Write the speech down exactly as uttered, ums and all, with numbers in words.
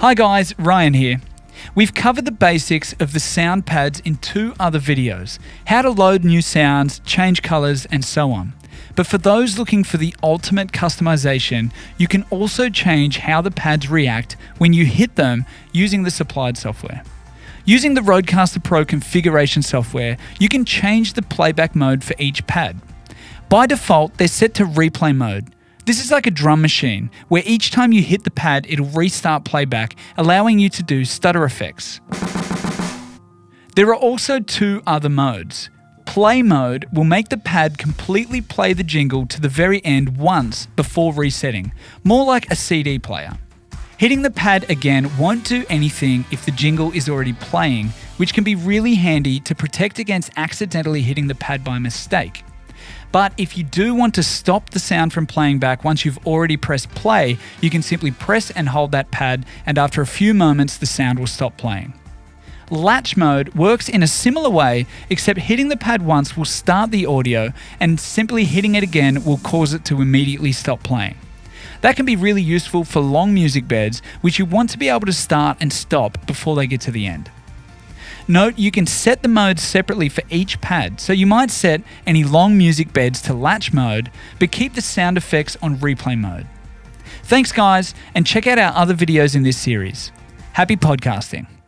Hi guys, Ryan here. We've covered the basics of the sound pads in two other videos, how to load new sounds, change colors, and so on. But for those looking for the ultimate customization, you can also change how the pads react when you hit them using the supplied software. Using the RØDECaster Pro configuration software, you can change the playback mode for each pad. By default, they're set to replay mode. This is like a drum machine, where each time you hit the pad, it'll restart playback, allowing you to do stutter effects. There are also two other modes. Play mode will make the pad completely play the jingle to the very end once before resetting, more like a C D player. Hitting the pad again won't do anything if the jingle is already playing, which can be really handy to protect against accidentally hitting the pad by mistake. But if you do want to stop the sound from playing back once you've already pressed play, you can simply press and hold that pad, and after a few moments the sound will stop playing. Latch mode works in a similar way, except hitting the pad once will start the audio, and simply hitting it again will cause it to immediately stop playing. That can be really useful for long music beds, which you want to be able to start and stop before they get to the end. Note you can set the modes separately for each pad, so you might set any long music beds to latch mode, but keep the sound effects on replay mode. Thanks guys, and check out our other videos in this series. Happy podcasting!